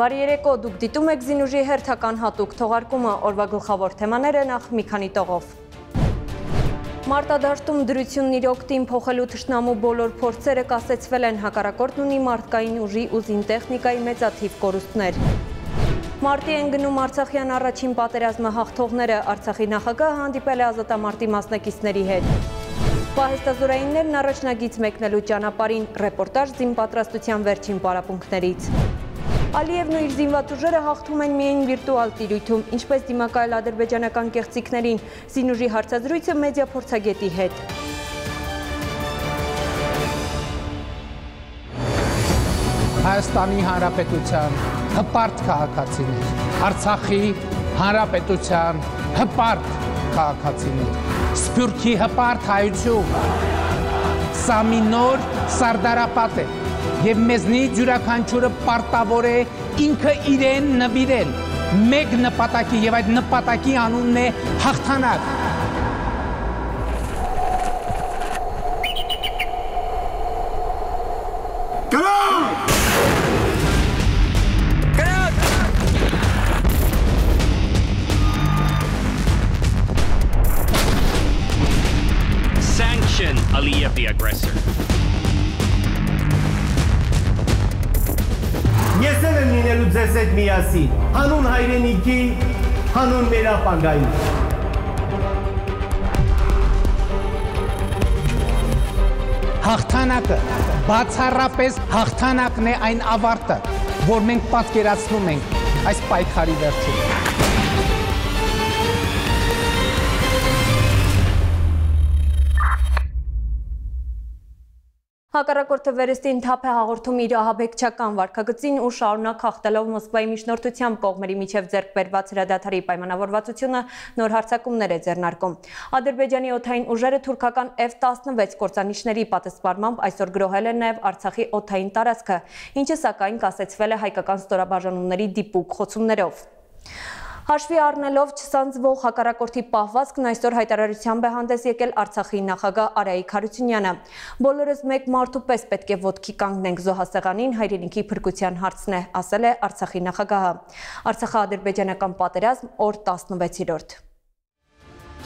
Բարի երեկո, դուք դիտում եք զինուժի հերթական հատուկ թողարկումը, օրվա գլխավոր թեմաները նախ մի քանի տողով։ Մարտադաշտում դրությունն իր օգտին փոխելու թշնամու բոլոր փորձերը կասեցվել են, հակառակորդն ունի մարդկային ուժի ու զինտեխնիկայի մեծաթիվ կորուստներ։ Մարտի են գնում Արցախյան առաջին պատերազմը հաղթողները, Արցախի նախագահը հանդիպել է ազատամարտի մասնակիցների հետ։ Պահեստազորայիններն առաջնագից մեկնելու ճանապարհին, ռեպորտաժ զինպատրաստության վերջին պարապմունքներից։ Ալիևն ու իր զինվատուժերը հաղթում են միայն վիրտուալ տիրույթում, ինչպես դիմակայել ադրբեջանական կեղծիքներին, զինուժի հարցազրույցը մեդիա փորձագետի հետ։ Հայաստանի Հանրապետության հպարտ քաղաքացիներ, Արցախի Հանրապետության հպարտ քաղաքացիներ, Սփյուռքի հպարտ հայություն, սա մի նոր սարդարապատ է։ Եվ մեզնից յուրաքանչյուրը պարտավոր է ինքը իրեն նվիրել մեկ նպատակի եւ այդ նպատակի անունն է հաղթանակ։ Sanction Ալիև the aggressor. Ես էլ եմ լինելու ձեզ հետ միասին, հանուն հայրենիքի, հանուն մեր ապագայի։ Հաղթանակը, բացառապես հաղթանակն է այն ավարտը, որ մենք պատկերացնում ենք այս պայքարի վերջում։ Հակառակորդը վերստին թափ է հաղորդում իր ահաբեկչական վարքագծին ու շարունակ հաղթելով Մոսկվայի միջնորդությամբ կողմերի միջև ձեռք բերված հրադադարի պայմանավորվածությունը նոր հարձակումներ է ձեռնարկում։ Ադրբեջանի օդային ուժերը թուրքական F-16 կործանիչների պատասխանությամբ այսօր գրոհել են նաև Արցախի օդային տարածքը, ինչը սակայն կասեցվել է հայկական ստորաբաժանումների դիպուկ խոցումներով։ Հաշվի առնելով չսանձվող հակառակորդի պահվածքն այսօր հայտարարությամբ է հանդես եկել Արցախի նախագահ Արայիկ Հարությունյանը։ Բոլորս մեկ մարդու պես պետք է ոտքի կանգնենք զոհասեղանին, հայրենիքի փրկության հարցն է, ասել է Արցախի նախագահը։ Արցախա-ադրբեջանական պատերազմ օր 16-րդ։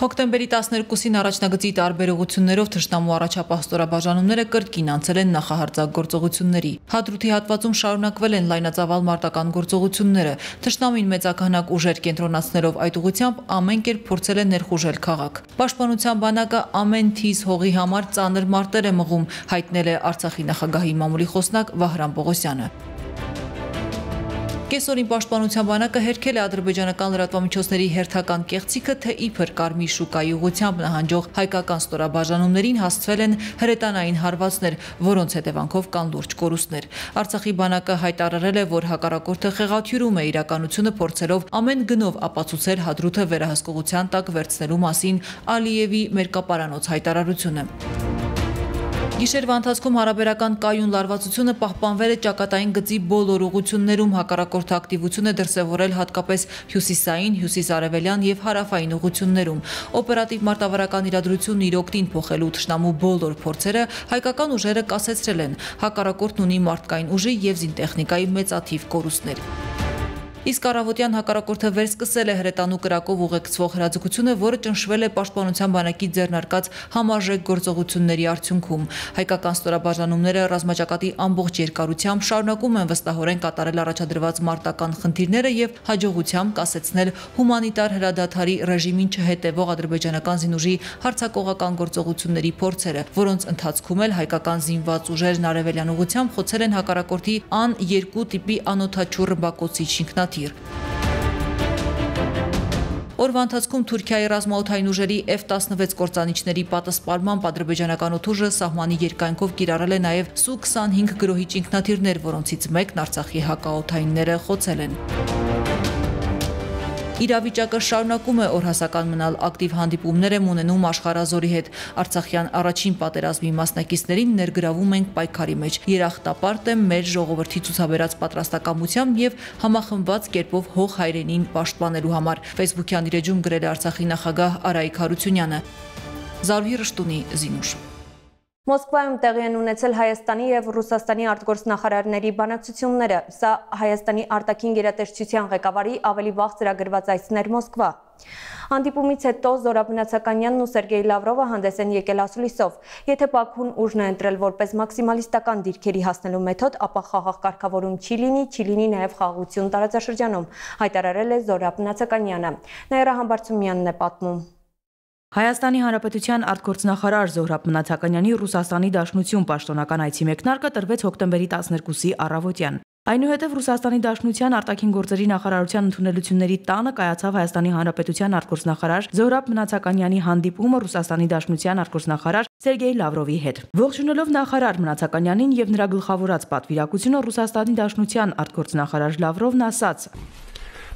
Հոկտեմբերի 12-ին առաջնագծի տարբերողություններով թշնամու առաջապահ ստորաբաժանումները կրկին անցել են նախահարձակ գործողությունների։ Հադրութի հատվածում շարունակվել են լայնածավալ մարտական գործողությունները։ Թշնամին մեծաքանակ ուժեր կենտրոնացնելով այդ ուղությամբ ամեն կերպ փորձել է ներխուժել քաղաք։ Պաշտպանության բանակը ամեն թիզ հողի համար ծանր մարտեր է մղում, հայտնել է Արցախի նախագահի մամուլի խոսնակ Վահրամ Պողոսյանը։ Կեսօրին պաշտպանության բանակը հերքել է ադրբեջանական լրատվամիջոցների հերթական կեղծիքը, թե իբր Կարմիր շուկայի ուղղությամբ նահանջող հայկական ստորաբաժանումներին հասցվել են հրետանային հարվածներ, որոնց հետևանքով կան լուրջ կորուստներ։ Արցախի բանակը հայտարարել է, որ հակառակորդը խեղաթյուրում է իրականությունը փորձելով ամեն գնով ապացուցել Հադրութը վերահսկողության տակ վերցնելու մասին Ալիևի մերկապարանոց հայտարարությունը։ Գիշերվա ընթացքում հարաբերական կայուն լարվածությունը պահպանվել է ճակատային գծի բոլոր ուղություններում, հակառակորդի ակտիվությունը դրսևորել հատկապես հյուսիսային, հյուսիսարևելյան և հարավային ուղություններում։ Օպերատիվ մարտավարական իրադրությունն իր օգտին փոխելու թշնամու բոլոր փորձերը հայկական ուժերը կասեցրել են, հակառակորդն ունի մարդկային ուժի և զինտեխնիկայի մեծաթիվ կորուստներ։ Իսկ առավոտյան հակառակորդը վերսկսել է հրետանու կրակով ուղեկցվող հրաձգությունը, որը ճնշվել է պաշտպանության բանակի ձեռնարկած համաժեք գործողությունների արդյունքում։ Հայկական ստորաբաժանումները ռազմաճակատի ամբողջ երկարությամբ շարունակում են վստահորեն կատարել առաջադրված մարտական խնդիրները և հաջողությամբ կասեցնել հումանիտար հրադադարի ռեժիմին չհետևող ադրբեջանական զինուժի հարձակողական գործողությունների փորձերը, որոնց ընթացքում էլ հայկական զինված ուժերն արևելյան ուղղությամբ խոցել են հակառակորդի Ան-2 տիպի անօդաչու ռմբակոծիչ շինքնաթիռ։ Օրվա ընթացքում Թուրքիայի ռազմաօդային ուժերի F-16 կործանիչների պատասխանությամբ ադրբեջանական օդուժը սահմանի երկայնքով կիրառել է նաև Su-25 գրոհիչ ինքնաթիռներ, որոնցից մեկն Արցախի հակաօդայինները խոցել են։ Իրավիճակը շարունակում է օրհասական մնալ, ակտիվ հանդիպումներ են ունենում աշխարհազորի հետ։ Արցախյան առաջին պատերազմի մասնակիցներին ներգրավում ենք պայքարի մեջ։ Երախտապարտ է մեր ժողովրդի ցուցաբերած պատրաստակամությամբ եւ համախմբված կերպով հող հայրենին պաշտպանելու համար։ Facebook-յան իր էջում գրել է Արցախի նախագահ Արայիկ Հարությունյանը։ Զարուհի Ռշտունի, զինուշ։ Մոսկվայում տեղի են ունեցել Հայաստանի և Ռուսաստանի արտգործնախարարների բանակցությունները, սա Հայաստանի արտաքին գերատեսչության ղեկավարի ավելի վաղ ծրագրված այցն էր Մոսկվա։ Հանդիպումից հետո Զորաբնացականյանն ու Սերգեյ Լավրովը հանդես են եկել ասուլիսով, եթե Բաքուն ուժն է ընտրել որպես մաքսիմալիստական դիրքերի հասնելու մեթոդ, ապա խաղաղ կարգավորում չի լինի նաև խաղաղություն տարածաշրջանում, հայտարարել է Զորաբնացականը։ Նաիրա Համբարձումյանն է պատմում։ Հայաստանի Հանրապետության արտգործնախարար Զոհրաբ Մնացականյանի Ռուսաստանի Դաշնություն պաշտոնական այցի մեկնարկը տրվեց հոկտեմբերի 12-ի առավոտյան։ Այնուհետև Ռուսաստանի Դաշնության արտաքին գործերի նախարարության ընդունելությունների տանը կայացավ Հայաստանի Հանրապետության արտգործնախարար Զոհրաբ Մնացականյանի հանդիպումը Ռուսաստանի Դաշնության արտգործնախարար Սերգեյ Լավրովի հետ։ Ողջունելով նախարար Մնացականյանին և նրա գլխավորած պատվիրակությունը Ռուսաստանի Դաշնության արտգործնախարար Լավրովն ասաց.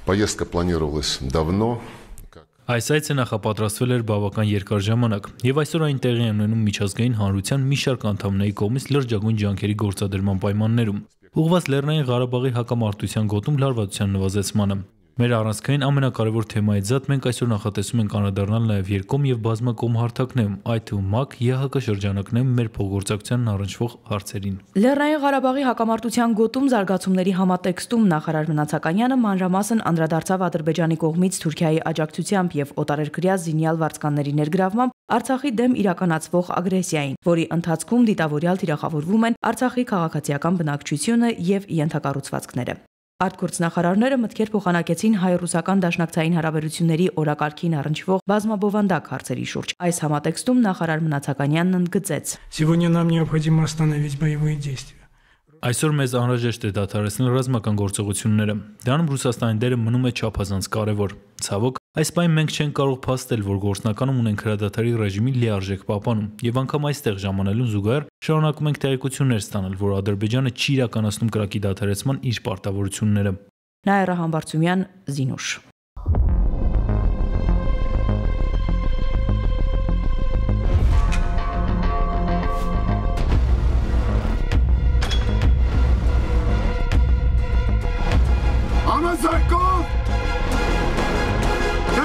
Поездка планировалась давно. Այս այցը նախապատրաստվել էր բավական երկար ժամանակ, և այսօր այն տեղի է ունենում միջազգային հանրության մի շարք անդամների կողմից լրջագույն ջանքերի գործադրման պայմաններում, ուղղված Լեռնային Ղարաբաղի հակամարտության գոտում լարվածության նվազեցմանը։ Մեր առանցքային ամենակարևոր թեմայից զատ մենք այսօր նախատեսում ենք անդրադառնալ նաև երկկողմ և բազմակողմ հարթակներում, այդ թվում ՄԱԿ-ԵՀԿ շրջանակներում մեր փոխգործակցությանն առնչվող հարցերին։ Լեռնային Ղարաբաղի հակամարտության գոտում զարգացումների համատեքստում նախարար Մնացականյանը մանրամասն անդրադարձավ Ադրբեջանի կողմից Թուրքիայի աջակցությամբ և օտարերկրյա զինյալ վարձկանների ներգրավմամբ Արցախի դեմ իրականացվող ագրեսիային, որի ընթացքում դիտավորյալ թիրախավորվում են Արցախի քաղաքացիական բնակչությունը և ենթակառուցվածքները։ Արտգործնախարարները մտքեր փոխանակեցին հայ-ռուսական դաշնակցային հարաբերությունների օրակարգին առնչվող բազմաբովանդակ հարցերի շուրջ։ Այս համատեքստում նախարար Մնացականյանն ընդգծեց. Сегодня нам необходимо остановить боевые действия. Այսօր մեզ անհրաժեշտ է դադարեցնել ռազմական գործողությունները։ Դրանում Ռուսաստանի դերը մնում է չափազանց կարևոր։ Ցավոք, այս պայն մենք չենք կարող փաստել, որ գործնականում ունենք հրադադարի ռեժիմի լիարժեք պահպանում, եւ անգամ այստեղ ժամանելուն զուգահեռ շարունակում ենք տեղեկություններ ստանալ, որ Ադրբեջանը չի իրականացնում կրակի դադարեցման իր պարտավորությունները։ Նաիրա Համբարձումյան, Զինուշ։ Zarkov! Down! Get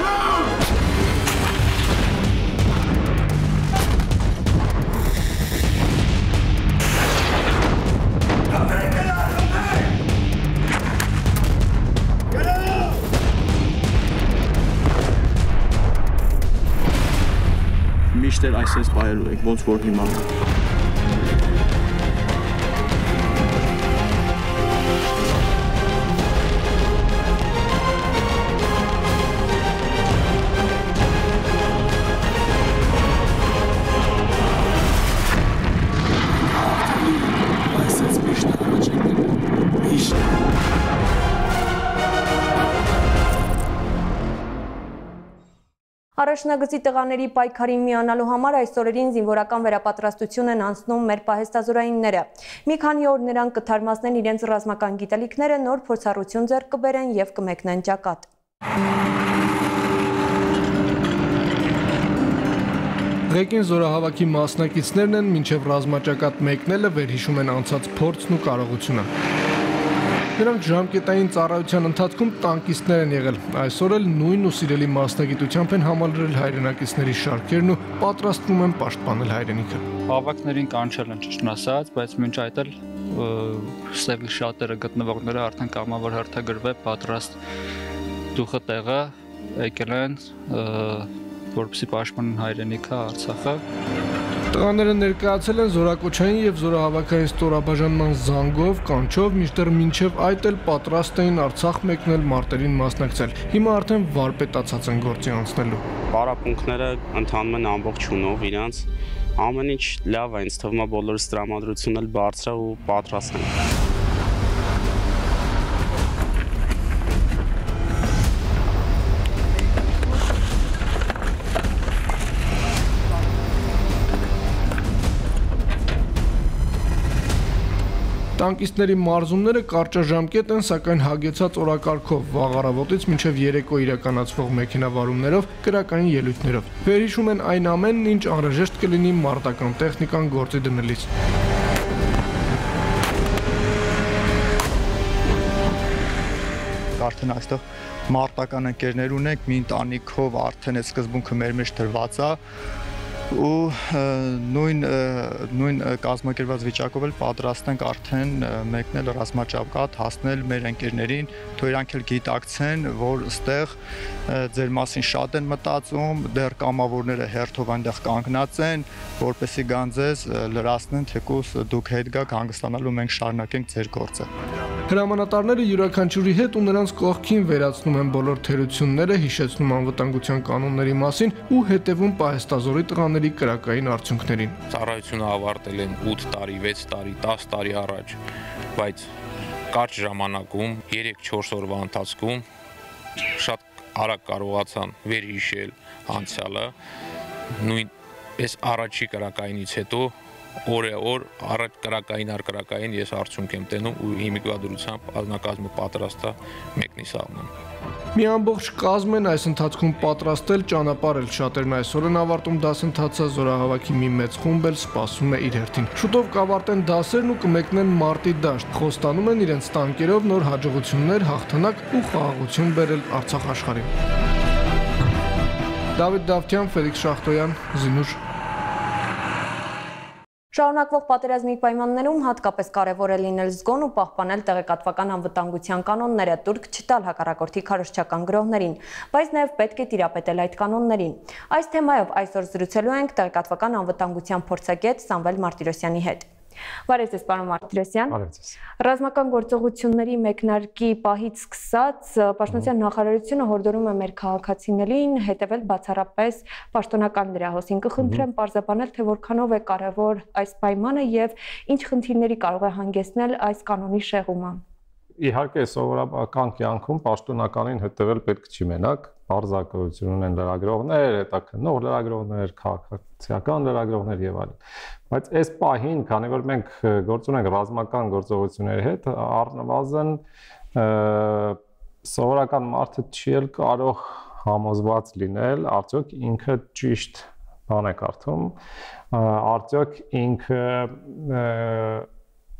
out! Միշտ այսպես բայելու եք, ոնց որ հիմա Առաջնագծի տղաների պայքարի միանալու համար այս օրերին զինվորական վերապատրաստություն են անցնում մեր պահեստազորայինները։ Մի քանի օր նրանք կթարմացնեն իրենց ռազմական գիտելիքները, նոր փորձառություն ձեռք կբերեն և կմեկնեն ճակատ։ Ղեկին զորահավաքի մասնակիցներն են մինչև ռազմաճակատ մեկնելը վերհիշում են անցած փորձն ու կարողությունը։ Նրանք ժամկետային ծառայության ընթացքում տանկիստներ են եղել։ Այսօր էլ նույն ու սիրելի մասնագիտությամբ են համալրել հայրենակիցների շարքերն ու պատրաստվում են պաշտպանել հայրենիքը։ Հավաքներին կանչել են ճշտն ասած, բայց մինչ այդ էլ սևի շատերը գտնվողները արդեն կամավոր հերթագրվել պատրաստ դուխը տեղը եկել են, որպեսզի պաշտպանեն հայրենիքը, Արցախը։ Տղաները ներկայացել են զորակոչային և զորահավաքային ստորաբաժանման զանգով, կանչով, մինչդեռ մինչև այդ էլ պատրաստ էին Արցախ մեկնել մարտերին մասնակցել։ Հիմա արդեն վարպետացած են գործի անցնելու։ Պարապմունքները ընթանում են ամբողջ հունով իրանց, ամեն ինչ լավ է, ինձ թվում է բոլորս տրամադրությունն էլ բարձր է ու պատրաստ են։ Տանկիստների մարզումները կարճաժամկետ են, սակայն հագեցած օրակարգով, վաղ առավոտից մինչև երեկո իրականացվող մեքենավարումներով, կրակային ելույթներով։ Վերհիշում են այն ամենն, ինչ անհրաժեշտ կլինի մարտական տեխնիկան գործի դնելիս։ Արդեն այստեղ մարտական ընկերներ ունենք, մի ընտանիքով արդեն այդ սկզբունքը մեր մեջ դրված է։ ու նույն կազմակերպված վիճակով էլ պատրաստ ենք արդեն մեկնել ռազմաճակատ, հասնել մեր ընկերներին, թող իրանք էլ գիտակցեն, որ ստեղ ձեր մասին շատ են մտածում, դեռ կամավորները հերթով այնտեղ կանգնած են, որպեսզի գան ձեզ լրացնեն, թեկուզ դուք հետ գաք հանգստանալու, մենք շարունակենք ձեր գործը։ Հրամանատարները յուրաքանչյուրի հետ ու նրանց կողքին վերացնում են բոլոր թերությունները, հիշեցնում անվտանգության կանոնների մասին ու հետևում պահեստազորի տղաներին կրակային արդյունքներին։ Ծառայությունը ավարտել եմ 8 տարի, 6 տարի, 10 տարի առաջ, բայց կարճ ժամանակում 3-4 օրվա ընթացքում շատ արագ կարողացան վերհիշել անցյալը, նույնպես առաջի կրակայինից հետո օրը-օր առաջ կրակային առ կրակային ես արդյունք եմ տենում ու հիմիկվադրությամբ ազնագազմը պատրաստ է մեկնի սահմանը։ Մի ամբողջ կազմ են այս ընթացքում պատրաստել, ճանապարհել շատերն այսօր են ավարտում դասընթացը, զորահավաքի մի մեծ խումբ էլ սպասում է իր հերթին։ Շուտով կավարտեն դասերն ու կմեկնեն մարտի դաշտ, խոստանում են իրենց տանկերով նոր հաջողություններ, հաղթանակ ու խաղաղություն բերել Արցախ աշխարհին։ Դավիթ Դավթյան, Ֆելիքս Շախտոյան, Զինուշ։ Շարունակվող պատերազմի պայմաններում հատկապես կարևոր է լինել զգոն ու պահպանել տեղեկատվական անվտանգության կանոնները, տուրք չտալ հակառակորդի քարոզչական գրոհներին, բայց նաև պետք է տիրապետել այդ կանոններին։ Այս թեմայով այսօր զրուցելու ենք տեղեկատվական անվտանգության փորձագետ Սամուել Մարտիրոսյանի հետ։ Բարև ձեզ, պարոն Մարտիրոսյան։ Բարև ձեզ։ Ռազմական գործողությունների մեկնարկի պահից սկսած պաշտպանության նախարարությունը հորդորում է մեր քաղաքացիներին հետևել բացառապես պաշտոնական դրահոսին։ Կխնդրեմ պարզաբանել, թե որքանով է կարևոր այս պայմանը եւ ինչ խնդիրների կարող է հանգեցնել այս կանոնի շեղումը։ Իհարկե, սովորական կյանքում պաշտոնականին հետևել պետք չի մենակ, պարզակրություն ունեն լրագրողներ, հետաքննող լրագրողներ, քաղաքացիական լրագրողներ եւ այլն։ Բայց այս պահին, քանի որ մենք գործում ենք ռազմական գործողությունների հետ, առնվազն սովորական մարդը չի էլ կարող համոզված լինել, արդյոք ինքը ճիշտ բան է կարդում, արդյոք ինքը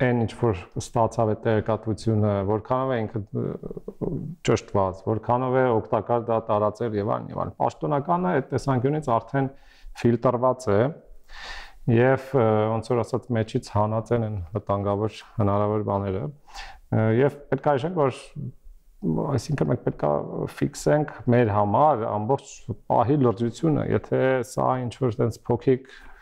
այն ինչ որ ստացավ է տեղեկատվությունը, որքանով է ինքը ճշտված, որքանով է օգտակար դա տարածել եւ այլն եւ այլն։ Պաշտոնականը այդ տեսանկյունից արդեն ֆիլտրված է եւ ոնց որ ասած մեջից հանածել են վտանգավոր հնարավոր բաները եւ պետք է հիշենք, որ այսինքն մենք պետք է ֆիքսենք մեր համար ամբողջ պահի լրջությունը, եթե սա ինչ որ տենց փոքիկ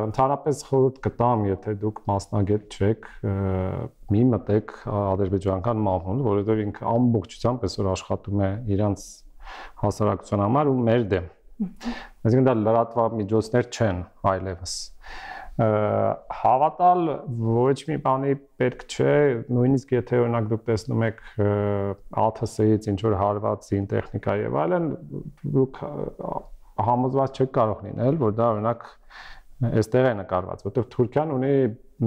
Ընդհանրապես խորհուրդ կտամ, եթե դուք մասնագետ չեք, մի մտեք ադրբեջանական մամուլ, որովհետև ինքը ամբողջությամբ այսօր աշխատում է իրանց հասարակության համար ու մեր դեմ։ Այսինքն դա լրատվամիջոցներ չեն այլևս։ Հավատալ ոչ մի բանի պետք չէ, նույնիսկ եթե օրինակ դուք տեսնում եք ԱԹՍ-ից ինչ որ հարված զինտեխնիկա եւ այլն, դուք համոզված չեք կարող լինել, որ դա օրինակ այստեղ է նկարված, որտեղ Թուրքիան ունի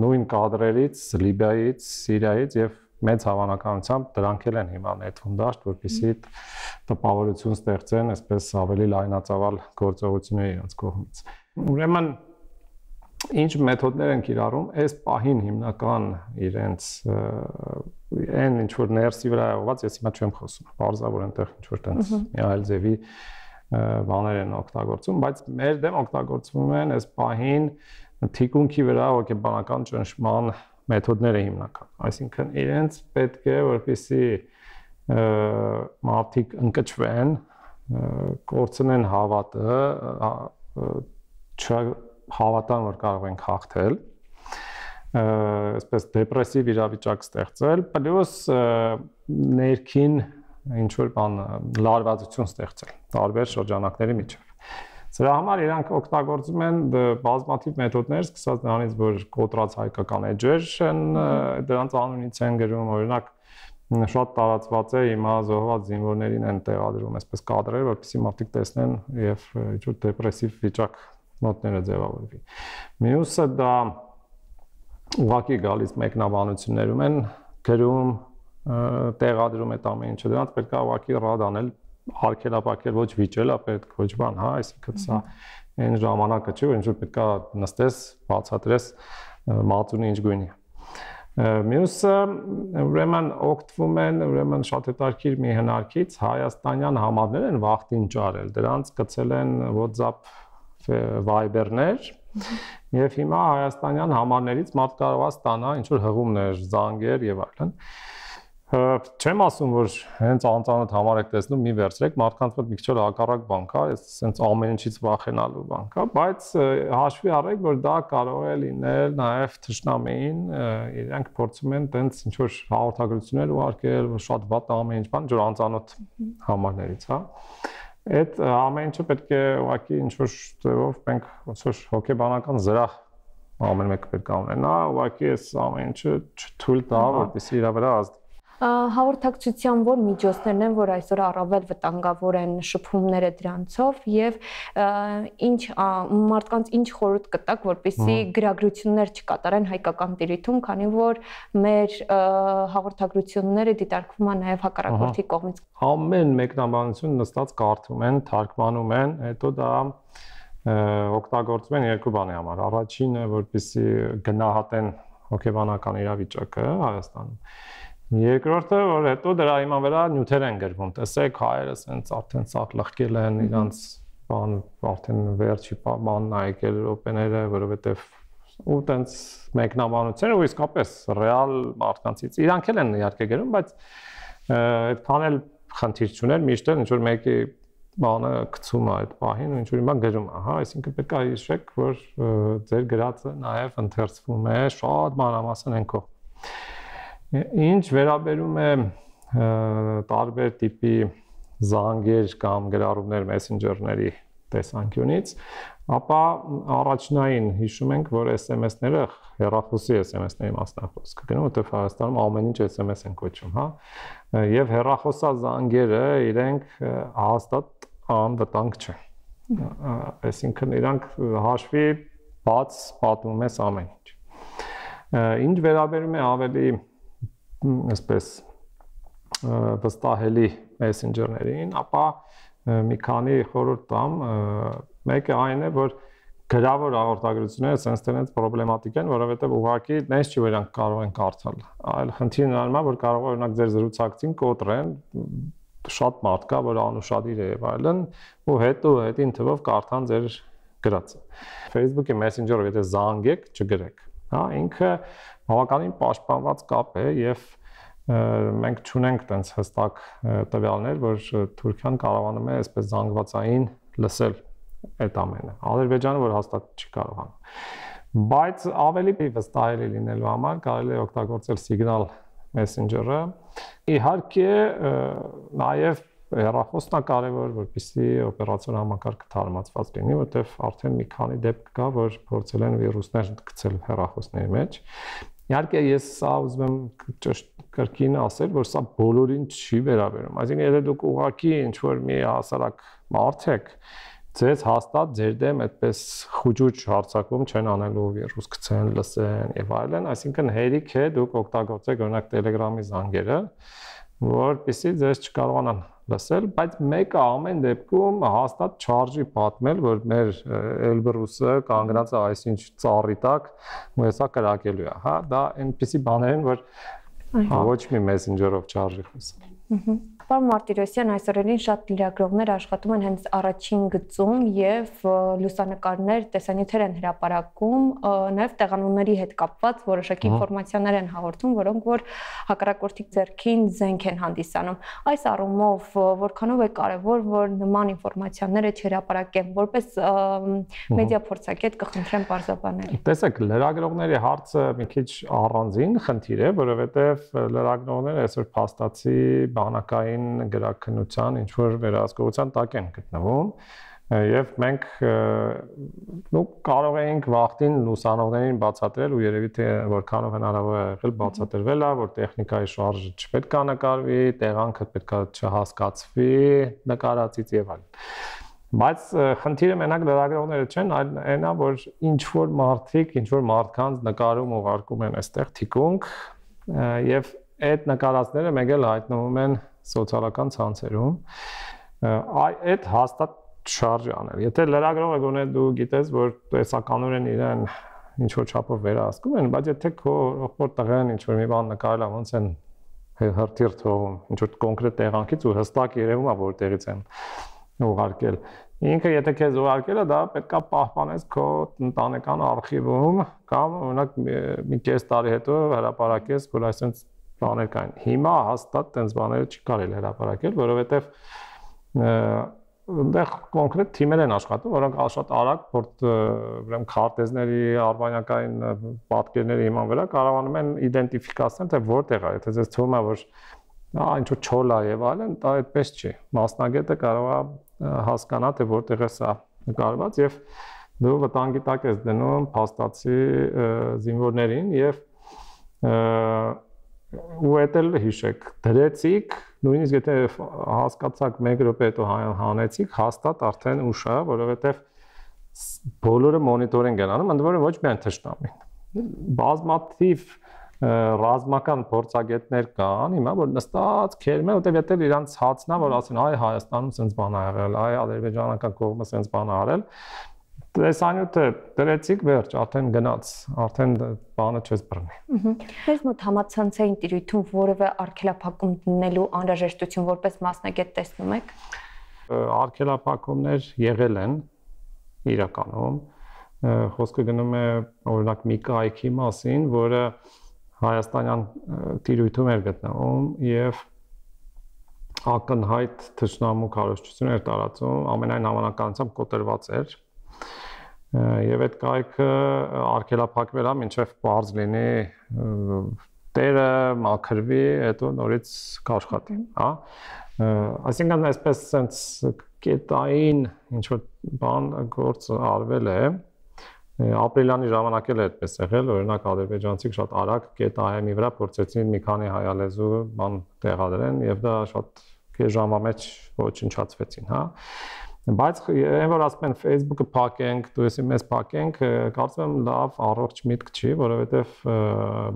նույն կադրերից, Լիբիայից, Սիրիայից եւ մեծ հավանականությամբ դրանք էլ են հիմա նետվում դաշտ, որպեսզի տպավորություն ստեղծեն, այսպես ավելի լայնածավալ գործողությունների իրենց կողմից։ Ուրեմն ինչ մեթոդներ են կիրառում, այս պահին հիմնական իրենց այն ինչ որ ներսի վրա ուղված, ես հիմա չեմ խոսում, բարձրաբար այնտեղ ինչ որ տենց մի այլ ձևի բաներ են օգտագործում, բայց մեր դեմ օգտագործվում են այս պահին թիկունքի վրա հոգեբանական ճնշման մեթոդները հիմնական։ Այսինքն իրենց պետք է որպեսզի մարդիկ ընկճվեն, կորցնեն հավատը, չհավատան, որ կարող են հաղթել, այսպես դեպրեսիվ իրավիճակ ստեղծել, պլյուս ներքին ինչ որ բան լարվածություն ստեղծել տարբեր շրջանակների միջև։ Սրա համար իրանք օգտագործում են բազմաթիվ մեթոդներ, սկսած նրանից, որ կոտրած հայկական էջեր են, դրանց անունից են գրում, օրինակ շատ տարածված է հիմա զոհված զինվորներին են տեղադրում այսպես կադրեր, որպեսզի մարդիկ տեսնեն եւ ինչ որ դեպրեսիվ վիճակ մոտները ձևավորվի։ Մյուսը դա ուղղակի գալիս մեկնաբանություններում են գրում տեղադրում այդ ամեն ինչը, դրանց պետք է ավակի ռադանել, արգելապակել, ոչ վիճել, պետք ոչ բան, հա, այսինքն սա այն ժամանակը չէ, որ ինչ որ պետք է նստես, բացատրես մածունի ինչ գույնի է։ Մյուսը ուրեմն օգտվում են, ուրեմն շատ հետաքրքիր մի հնարքից հայաստանյան համարներ են վախտին ճարել, դրանց գցել են WhatsApp Viber-ներ եւ հիմա հայաստանյան համարներից մարդ կարող է ստանալ ինչ որ հղումներ, զանգեր եւ այլն։ Չեմ ասում, որ հենց անծանոթ համար եք տեսնում, մի վերցրեք, մարդկանց մոտ մի քիչ հակառակ բան կա, այսպես ամեն ինչից վախենալու բան կա, բայց հաշվի առեք, որ դա կարող է լինել նաև թշնամին, իրանք փորձում են տենց ինչ որ հաղորդագրություններ ուղարկել, որ շատ վատ ամեն ինչ բան, որ անծանոթ համարներից, հա։ Այդ ամեն ինչը պետք է ուղղակի ինչ որ ձևով մենք ոնց որ հոգեբանական զրահ ամեն մեկը պետք է ունենա, ուղղակի այս ամեն ինչը չթույլ տա, որպեսզի իր վրա ազդի։ Հաղորդակցության որ միջոցներն են, որ այսօր առավել վտանգավոր են շփումները դրանցով եւ ինչ մարդկանց ինչ խորհուրդ կտակ, որպեսզի գրագրություններ չկատարեն հայկական տիրույթում, քանի որ մեր հաղորդագրությունները դիտարկվում է նաեւ հակառակորդի կողմից։ Ամեն մեկնաբանություն նստած կարդում են, թարգմանում են, հետո դա օգտագործում են երկու բանի համար։ Առաջինը, որպեսզի գնահատեն հոգեբանական իրավիճակը Հայաստանում։ Երկրորդը, որ հետո դրա իման վրա նյութեր են գրվում, տեսեք հայերը սենց արդեն սաղ լղկել են, իրանց բան արդեն վերջի բանն այկել ռոպեները, որովհետև ու տենց մեկնաբանությունները, ու իսկապես ռեալ մարդկանցից, իրանք էլ են իհարկե գրում, բայց այդքան էլ խնդիր չուներ, միշտ էլ ինչ-որ մեկի բանը գցում է այդ պահին ու ինչ-որ իման գրում է, հա, այսինքն պետք է հիշեք, որ ձեր գրածը նաև ընթերցվում է շատ մանրամասն հենքով։ Ինչ վերաբերում է տարբեր տիպի զանգեր կամ գրառումներ մեսենջերների տեսանկյունից, ապա առաջնային հիշում ենք, որ SMS-ները հեռախոսի SMS-ների մասնախոս կգնում, որտեղ Հայաստանում ամեն ինչ SMS են կոչում, հա, եւ հեռախոսազանգերը իրենք հաստատ անվտանգ չեն։ Այսինքն իրանք հաշվի բաց պատմում են ամեն ինչ։ Ինչ վերաբերում է ավելի այսպես վստահելի մեսենջերներին, ապա մի քանի խորհուրդ տամ, մեկը այն է, որ գրավոր հաղորդագրությունները սենց թե նենց պրոբլեմատիկ են, որովհետև ուղղակի մեզ չի որ իրանք կարող են կարդալ, այլ խնդիրն այն է, որ կարող է օրինակ ձեր զրուցակցին կոտրեն, շատ մարդ կա, որ անուշադիր է եւ այլն, ու հետո հետին թվով կարդան ձեր գրածը։ Facebook-ի Messenger-ով եթե զանգեք, չգրեք։ Հա, ինքը բավականին պաշտպանված կապ է եւ մենք ճունենք տենց հստակ տվյալներ, որ Թուրքիան կարողանում է այսպես զանգվածային լսել այդ ամենը։ Ադրբեջանը որ հաստատ չի կարողանում։ Բայց ավելի վստահելի լինելու համար կարելի է օգտագործել Signal Messenger-ը։ Իհարկե նաեւ հեռախոսն է կարևոր, որպեսզի օպերացիոն համակարգը թարմացված լինի, որտեղ արդեն մի քանի դեպք կա, որ փորձել են վիրուսներ գցել հեռախոսների մեջ։ Իհարկե ես սա ուզում եմ կրկին ասել, որ սա բոլորին չի վերաբերում։ Այսինքն եթե դուք ուղղակի ինչ-որ մի հասարակ մարդ եք, ձեզ հաստատ ձեր դեմ այդպես խուճուճ հարձակում չեն անելու, վիրուս գցեն, լսեն եւ այլն, այսինքն հերիք է դուք օգտագործեք օրինակ Telegram-ի զանգերը, որպեսզի ձեզ չկարողանան լսել, բայց մեկը ամեն դեպքում հաստատ չարժի պատմել, որ մեր Էլբրուսը կանգնած է այսինչ ծառի տակ, ու հեսա կրակելու է, հա, դա այնպիսի բաներ են, որ ոչ մի մեսենջերով չարժի խոսել։ Վահրամ Մարտիրոսյան, այսօրերին շատ լրագրողներ աշխատում են հենց առաջին գծում եւ լուսանկարներ, տեսանյութեր են հրապարակում, նաեւ տեղանունների հետ կապված որոշակի ինֆորմացիաներ են հաղորդում, որոնք որ հակառակորդի ձեռքին զենք են հանդիսանում։ Այս առումով որքանով է կարեւոր, որ նման ինֆորմացիաները չհրապարակեն, որպես մեդիա փորձագետ կխնդրեմ բարձրաբանել։ Տեսեք, լրագրողների հարցը մի քիչ առանձին խնդիր է, որովհետեւ լրագրողները այսօր փաստացի բանակային գրաքննության, ինչ որ վերահսկողության տակ են գտնվում եւ մենք կարող էինք վախտին լուսանողներին բացատրել ու երևի թե որքանով հնարավոր է եղել բացատրվել է, որ տեխնիկայի շարժը չպետք է նկարվի, տեղանքը պետք է չհասկացվի նկարածից եւ այլն։ Բայց խնդիրը մենակ լրագրողները չեն, այլ այն է, որ ինչ որ մարդիկ, ինչ որ մարդկանց նկարում ուղարկում են այստեղ թիկունք եւ այդ նկարածները մեկ էլ հայտնվում են սոցիալական ցանցերում, այդ հաստատ շարժան է։ Եթե լրագրողը գոնե դու գիտես, որ տեսականորեն իրեն ինչ-որ չափով վերահսկում են, բայց եթե քո օգտորդ տղան ինչ-որ մի բան նկարել է, ոնց են հրթիռ թողում, ինչ-որ կոնկրետ տեղանքից ու հստակ երևում է, որտեղից են ուղարկել։ Ինքը եթե քեզ ուղարկել է, դա պետք է պահպանես քո ընտանեկան արխիվում կամ օրինակ մի քես տարի հետո հրապարակես, որ այսպես բաներ կային։ Հիմա հաստատ տենց բաները չի կարելի հրապարակել, որովհետև այնտեղ կոնկրետ թիմեր են աշխատում, որոնք շատ արագ ուրեմն քարտեզների, արբանյակային պատկերների հիման վրա կարողանում են իդենտիֆիկացնել, թե որտեղ է, եթե ես թվում է, որ ինչ-որ չոլ է եւ այլն, դա այդպես չի։ Մասնագետը կարող է հասկանա, թե որտեղ է սա նկարված եւ դու վտանգի տակ ես դնում փաստացի զինվորներին եւ ու էդ էլ հիշեք, դրեցիք, նույնիսկ եթե հասկացաք մեկ րոպե հետո հանեցիք, հաստատ արդեն ուշ է, որովհետև բոլորը մոնիտոր են գնանում, ընդ որում ոչ միայն թշնամին։ Բազմաթիվ ռազմական փորձագետներ կան, հիմա որ նստած քերում են, որտեղ եթե իրանց հացնա, որ ասեն, այ Հայաստանում սենց բան ա եղել, այ ադրբեջանական կողմը սենց բան ա արել, տեսանյութը դրեցիք վերջ, արդեն գնաց, արդեն բանը չես բռնի։ Ձեզ մոտ համացանցային տիրույթում որևէ արգելափակում դնելու անհրաժեշտություն որպես մասնագետ տեսնում եք։ Արգելափակումներ եղել են իրականում։ Խոսքը գնում է օրինակ մի կայքի մասին, որը հայաստանյան տիրույթում էր գտնվում եւ ակնհայտ թշնամու քարոզչություն էր տարածում, ամենայն հավանականությամբ կոտրված էր։ Եվ այդ կայքը արգելափակվել է, մինչև պարզ լինի տերը մաքրվի, հետո նորից կաշխատի, հա։ Այսինքն այսպես սենց կետային ինչ որ բան գործ արվել է, ապրիլյանի ժամանակ էլ այդպես եղել, օրինակ ադրբեջանցիք շատ արագ կետայմի վրա փորձեցին մի քանի հայալեզու բան տեղադրեն եւ դա շատ ժամվա մեջ ոչնչացվեցին, հա։ Բայց այն որ ասում են Facebook-ը փակենք, SMS-ը փակենք, կարծում եմ լավ առողջ միտք չի, որովհետև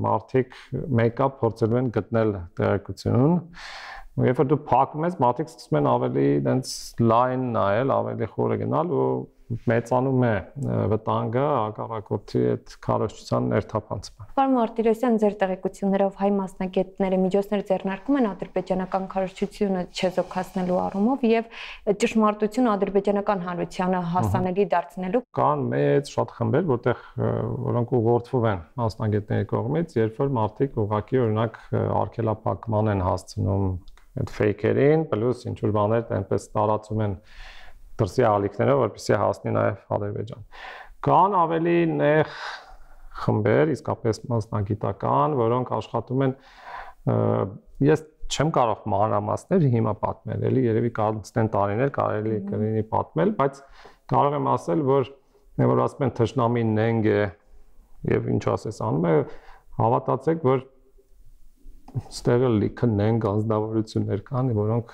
մարդիկ մեկը փորձելու են գտնել տեղեկություն։ Ու երբ դու փակում ես, մարդիկ սկսում են ավելի դենց լայն նայել, ավելի խորը գնալ ու մեծանում է վտանգը հակառակորդի այդ քարոզչության ներթափանցման։ Վահրամ Մարտիրոսյան, ձեր տեղեկություններով հայ մասնագետները միջոցներ ձեռնարկում են ադրբեջանական քարոզչությունը չեզոքացնելու առումով եւ ճշմարտությունը ադրբեջանական հանրությանը հասանելի դարձնելու։ Կան մեծ շատ խմբեր, որտեղ որոնք ուղղորդվում են մասնագետների կողմից, երբ որ մարդիկ ուղղակի օրինակ արգելափակման են հասցնում այդ ֆեյքերին, պլյուս ինչ որ բաներ այնպես տարածում են դրսի ալիքներով, որպեսզի հասնի նաև Ադրբեջան։ Կան ավելի նեղ խմբեր, իսկապես մասնագիտական, որոնք աշխատում են, ես չեմ կարող մանրամասներ հիմա պատմել, էլի երևի կան տարիներ կարելի կլինի պատմել, բայց կարող եմ ասել, որ ասում են թշնամին նենգ է եւ ինչ ասես անում է, հավատացեք, որ ստեղը լիքը նենգ անձնավորություններ կան, որոնք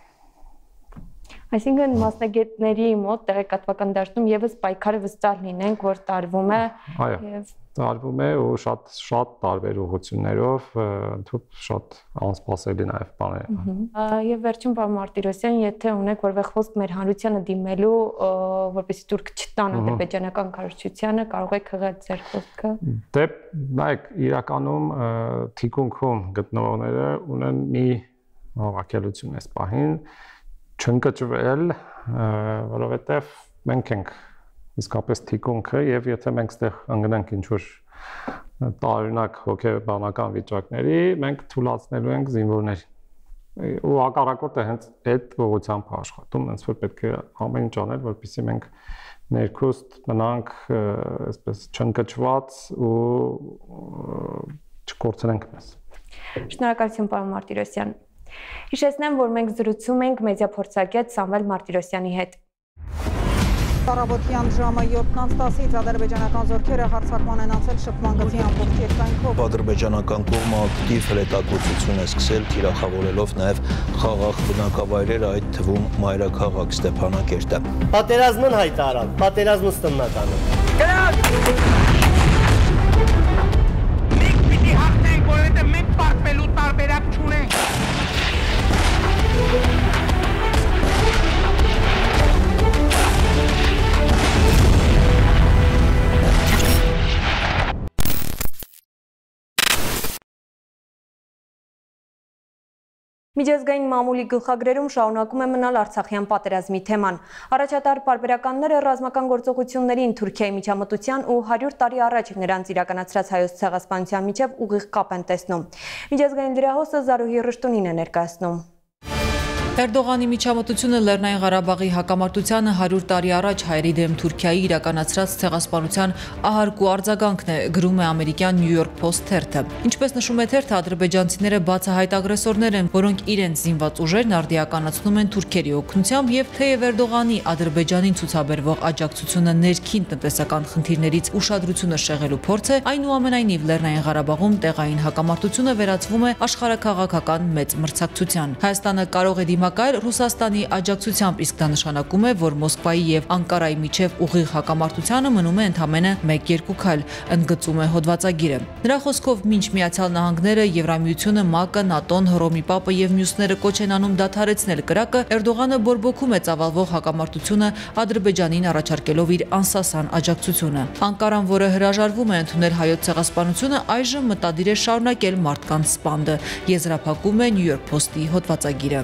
Այսինքն մասնագետների մոտ տեղեկատվական դաշտում եւս պայքարը վստահ լինենք, որ տարվում է եւ տարվում է ու շատ տարբեր ուղղություններով, ընդհանուր շատ անսպասելի նաեւ բաներ են։ Եվ վերջում Վահրամ Մարտիրոսյան, եթե ունեք որևէ խոսք մեր հանրությանը դիմելու, որպեսզի դուրք չտան ադրբեջանական քարոզչությանը, կարող եք հղել ձեր խոսքը։ Դե նայեք, իրականում թիկունքում գտնողները ունեն մի հավաքելություն այս պահին չընկճվել, որովհետև մենք ենք իսկապես թիկունքը եւ եթե մենք այդտեղ ընկնենք ինչ-որ տարօրինակ հոգեբանական վիճակների, մենք թուլացնելու ենք զինվորներ։ Ու հակառակորդը հենց այդ ուղղությամբ աշխատում, հենց որ պետք է ամեն ինչ անել, որպեսզի մենք ներքուստ մնանք այսպես չընկճված ու չկորցնենք մեզ։ Շնորհակալություն, պարոն Մարտիրոսյան։ Հիշեցնեմ, որ մենք զրուցում ենք մեդիափորձագետ Սամուել Մարտիրոսյանի հետ։ Առավոտյան ժամը 7:10-ից ադրբեջանական զորքերը հարձակման են անցել շփման գծի ամբողջ երկայնքով։ Ադրբեջանական կողմը ակտիվ հրետակոծություն է սկսել, թիրախավորելով նաև խաղաղ բնակավայրերը, այդ թվում մայրաքաղաք Ստեփանակերտը։ Պատերազմն հայտարարել, պատերազմը ստննականը։ Միջազգային մամուլի գլխագրերում շարունակում է մնալ Արցախյան պատերազմի թեման։ Առաջատար պարբերականները ռազմական գործողություններին Թուրքիայի միջամտության ու 100 տարի առաջ նրանց իրականացրած հայոց ցեղասպանության միջև ուղիղ կապ են տեսնում։ Միջազգային դրահոսը Զարուհի Ռշտունին է ներկայացնում։ Էրդողանի միջամտությունը Լեռնային Ղարաբաղի հակամարտությանը 100 տարի առաջ հայերի դեմ Թուրքիայի իրականացրած ցեղասպանության ահարկ ու արձագանքն է, գրում է ամերիկյան New York Post թերթը։ Ինչպես նշում է թերթը, ադրբեջանցիները բացահայտ ագրեսորներ են, որոնք իրենց զինված ուժերն արդիականացնում են թուրքերի օգնությամբ եւ թեև Էրդողանի Ադրբեջանին ցուցաբերվող աջակցությունը ներքին տնտեսական խնդիրներից ուշադրությունը շեղելու փորձ է, այնուամենայնիվ Լեռնային Ղարաբաղում տեղային հակամարտությունը վերածվում է աշխարհաքաղաքական մեծ մրցակցության։ Հայաստանը կարող է Մակար Ռուսաստանի աջակցությամբ իսկ դա նշանակում է, որ Մոսկվայի եւ Անկարայի միջև ուղիղ հակամարտությանը մնում է ընդամենը 1-2 քայլ, ընդգծում է հոդվածագիրը։ Նրա խոսքով մինչ Միացյալ Նահանգները, Եվրամիությունը, ՄԱԿ-ը, ՆԱՏՕ-ն, Հռոմի Պապը եւ մյուսները կոչ են անում դադարեցնել կրակը, Էրդողանը բորբոքում է ծավալվող հակամարտությունը Ադրբեջանին առաջարկելով իր անսասան աջակցությունը։ Անկարան, որը հրաժարվում է ընդունել հայոց ցեղասպանությունը, այժմ մտադիր է շարունակել մարդկանց սպանդը, եզրափակում է New York Post-ի հոդվածագիրը։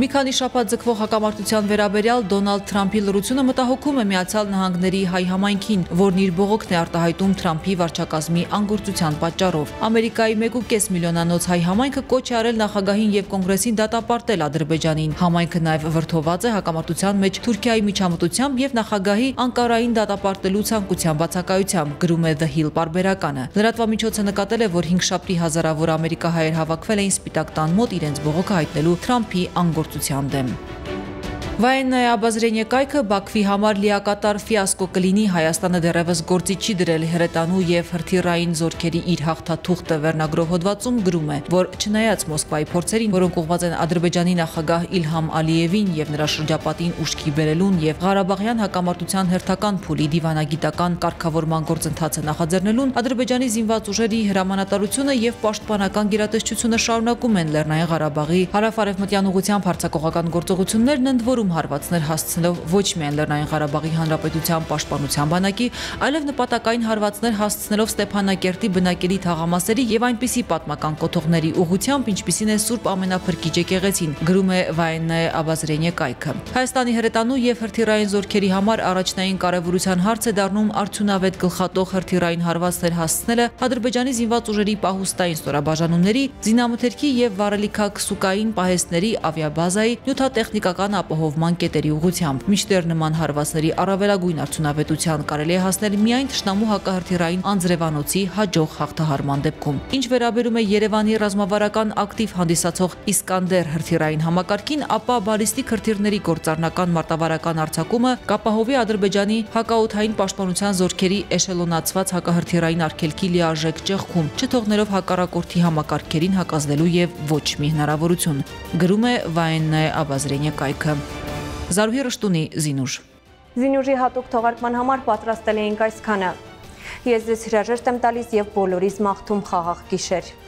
Մի քանի շաբաթ ձգվող հակամարտության վերաբերյալ Դոնալդ Թրամփի լրությունը մտահոգում է Միացյալ Նահանգների հայ համայնքին, որն իր բողոքն է արտահայտում Թրամփի վարչակազմի անգործության պատճառով։ Ամերիկայի 1.5 միլիոնանոց հայ համայնքը կոչ է արել նախագահին եւ կոնգրեսին դատապարտել Ադրբեջանին։ Համայնքը նաեւ վրդոված է հակամարտության մեջ Թուրքիայի միջամտությամբ եւ նախագահի Անկարային դատապարտելու ցանկության բացակայությամբ, գրում է The Hill պարբերականը։ Լրատվամիջոցը նկատել է, որ 5 շաբթի հազարավոր ամերիկահայեր հավաքվել էին Սպիտակ տան մոտ իրենց բողոքը հայտնելու Թրամփի անգործության դեմ։ Վայննայե Աբազրենիե կայքը Բաքվի համար լիակատար ֆիասկո կլինի, Հայաստանը դեռևս գործի չի դրել հրետանու եւ հրթիռային զորքերի իր հաղթաթուղթը վերնագրով հոդվածում գրում է, որ չնայած Մոսկվայի փորձերին, որոնք ուղղված են Ադրբեջանի նախագահ Իլհամ Ալիևին եւ նրա շրջապատին ուշքի բերելուն եւ Ղարաբաղյան հակամարտության հերթական փուլի դիվանագիտական կարգավորման գործընթացը նախաձեռնելուն, Ադրբեջանի զինված ուժերի հրամանատարությունը եւ պաշտպանական գերատեսչությունը շարունակում են Լեռնային Ղարաբաղի հարավարևմտյան ուղղությամբ հարձակողական գործողություններն ընդ որում հարվածներ հասցնելով ոչ միայն Լեռնային Ղարաբաղի Հանրապետության պաշտպանության բանակի, այլև նպատակային հարվածներ հասցնելով Ստեփանակերտի բնակելի թաղամասերի եւ այնպիսի պատմական կոթողների ուղությամբ, ինչպիսին է Սուրբ Ամենափրկիչ եկեղեցին, գրում է Վայննայե Աբազրենիե կայքը։ Հայաստանի հրետանու եւ հրթիռային զորքերի համար առաջնային կարեւորության հարց է դառնում արդյունավետ գլխատող հրթիռային հարվածներ հասցնելը Ադրբեջանի զինված ուժերի պահուստային ստորաբաժանումների, զինամթերքի եւ վառելիքաքսուկային պահեստների, ավիաբազայի, նյութատեխնիկական ապահովման կետերի ուղղությամբ։ Մինչդեռ նման հարվածների առավելագույն արդյունավետության կարելի է հասնել միայն թշնամու հակահրթիռային անձրևանոցի հաջող հաղթահարման դեպքում։ Ինչ վերաբերում է Երևանի ռազմավարական ակտիվ հանդիսացող Իսկանդեր հրթիռային համակարգին, ապա բալիստիկ հրթիռների գործառնական մարտավարական արձակումը կապահովի Ադրբեջանի հակաօդային պաշտպանության զորքերի էշելոնացված հակահրթիռային արգելքի լիարժեք ճեղքում, չթողնելով հակառակորդի համակարգերին հակազդելու եւ ոչ մի հնարավորություն, գրում է Վայննայե Աբազրենիե կայքը։ Զարուհի Ռշտունի, Զինուշ։ Զինուշի հատուկ թողարկման համար պատրաստել էինք այսքանը։ Ես ձեզ հրաժեշտ եմ տալիս եւ բոլորիս մաղթում խաղաղ գիշեր։